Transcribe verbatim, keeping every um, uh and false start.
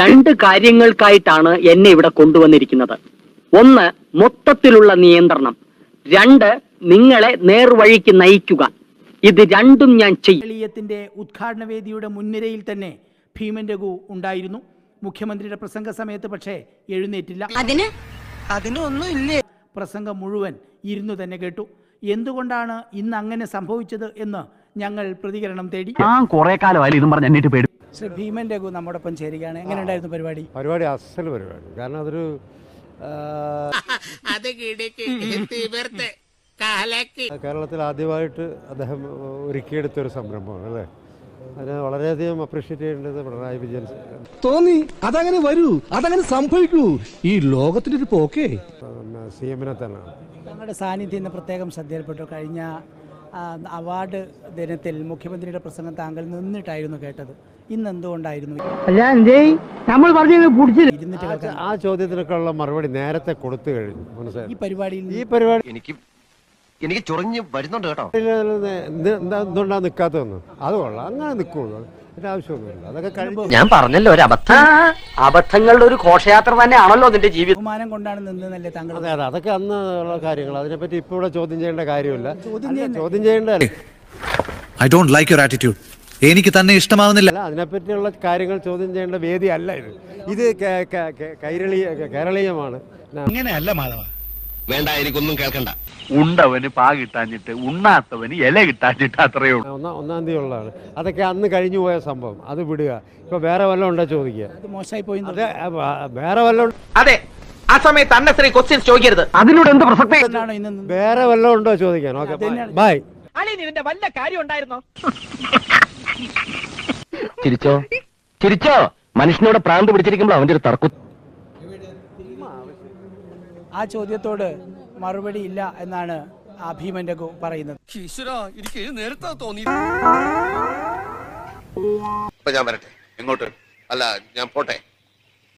രണ്ട് കാര്യങ്ങൾക്കായിട്ടാണ് എന്നെ ഇവിടെ കൊണ്ടുവന്നിരിക്കുന്നത്. ഒന്ന്, മൊത്തത്തിലുള്ള നിയന്ത്രണം. രണ്ട്, നിങ്ങളെ നേർവഴിക്ക് നയിക്കുക. ഇത് രണ്ടും ഞാൻ ചെയ്യത്തിന്റെ ഉദ്ഘാടന വേദിയുടെ മുൻനിരയിൽ തന്നെ ഭീമൻ രഘു ഉണ്ടായിരുന്നു. മുഖ്യമന്ത്രിയുടെ പ്രസംഗ സമയത്ത് പക്ഷേ എഴുന്നേറ്റില്ല. അതിന് അതിനൊന്നും ഇല്ല. പ്രസംഗം മുഴുവൻ ഇരുന്നു തന്നെ കേട്ടു. എന്തുകൊണ്ടാണ് ഇന്ന് അങ്ങനെ സംഭവിച്ചത് എന്ന് ഞങ്ങൾ പ്രതികരണം തേടി. ശ്രീ ഭീമൻ രഘു നമ്മോടൊപ്പം ചേരുകയാണ്. എങ്ങനെ ഉണ്ടായിരുന്നു പരിപാടി? പരിപാടി അസൽ പരിപാടി. കാരണം അതൊരു കേരളത്തിൽ ആദ്യമായിട്ട് അദ്ദേഹം ഒരുക്കിയെടുത്ത ഒരു സംരംഭമാണ് അല്ലേ. അതിനെ വളരെയധികം അപ്രീഷിയേറ്റ് ചെയ്യേണ്ടത് പിണറായി വിജയൻ തോന്നി. അതങ്ങനെ വരൂ, അതങ്ങനെ സംഭവിക്കൂ. ഈ ലോകത്തിന്റെ ഒരു പോക്കേ സി എമ്മിനെ തന്നെ ഞങ്ങളുടെ സാന്നിധ്യം ഇന്ന് പ്രത്യേകം ശ്രദ്ധയിൽപ്പെട്ടു. കഴിഞ്ഞ അവാർഡ് ദിനത്തിൽ മുഖ്യമന്ത്രിയുടെ പ്രസംഗം താങ്കൾ നിന്നിട്ടായിരുന്നു കേട്ടത്. ഇന്ന് എന്തുകൊണ്ടായിരുന്നു? ആ ചോദ്യത്തിനൊക്കെയുള്ള മറുപടി നേരത്തെ കൊടുത്തു കഴിഞ്ഞു. മനസ്സിലായി. ഈ പരിപാടിയിൽ ഈ പരിപാടി എനിക്ക് എനിക്ക് ചൊറിഞ്ഞു വരുന്നുണ്ട് കേട്ടോ. എന്തുകൊണ്ടാ നിക്കാത്തതെന്ന് അത് കൊള്ളാം. അങ്ങനെ നിൽക്കുള്ളൂ, അതിന്റെ ആവശ്യമൊന്നുമില്ല. അതൊക്കെ കഴിയുമ്പോൾ ഞാൻ പറഞ്ഞല്ലോ, ഒരു അബദ്ധങ്ങളുടെ ഒരു ഘോഷയാത്ര തന്നെയാണല്ലോ അതിന്റെ ജീവിതം. ബഹുമാനം കൊണ്ടാണ് നിന്നല്ലേ താങ്കൾ? അതെ, അതൊക്കെ അന്ന് ഉള്ള കാര്യങ്ങൾ. അതിനെപ്പറ്റി ഇപ്പൊ ഇവിടെ ചോദ്യം ചെയ്യേണ്ട കാര്യമില്ല. ചോദ്യം ചെയ്യേണ്ടതല്ലേ. I don't like your attitude. എനിക്ക് തന്നെ ഇഷ്ടമാവുന്നില്ല. അതിനെപ്പറ്റിയുള്ള കാര്യങ്ങൾ ചോദ്യം ചെയ്യേണ്ട വേദി അല്ല ഇത്. ഇത് കൈരളീയ കേരളീയമാണ്. അങ്ങനെയല്ല മാധവ, വേണ്ട, എനിക്കൊന്നും കേൾക്കണ്ട. ഉണ്ടവന് പാ കിട്ടാഞ്ഞിട്ട് ഉണ്ണാത്തവന് ഇല കിട്ടാഞ്ഞിട്ട് അത്രയേ ഉള്ളൂ. ഒന്നാം ഒന്നാം തീയതി ഉള്ളതാണ്. അതൊക്കെ അന്ന് കഴിഞ്ഞു പോയ സംഭവം. അത് വിടുക. ഇപ്പൊ വേറെ വല്ലതും ഉണ്ടോ ചോദിക്കുക. മോശമായി പോയി. വേറെ വല്ലതും അതെ ആ സമയത്ത് തന്നെ സ്ത്രീ ക്വസ്റ്റ്യൻ ചോദിക്കരുത്. അതിനോട് എന്ത് പ്രസക്തി? വേറെ വല്ലതും ഉണ്ടോ ചോദിക്കാൻ. Okay, bye. അളിയൻ ഇതിന്റെ വല്ല കാര്യം ഉണ്ടായിരുന്നോ? ചിരിച്ചോ ചിരിച്ചോ. മനുഷ്യനോട് പ്രാന്ത് പിടിച്ചിരിക്കുമ്പോൾ അവന്റെ ഒരു തർക്കം. ആ ചോദ്യത്തോട് മറുപടി ഇല്ല എന്നാണ് ഭീമൻ രഘു പറയുന്നത്. ഞാൻ വരട്ടെ ഇങ്ങോട്ട്. അല്ല, ഞാൻ പോട്ടെ.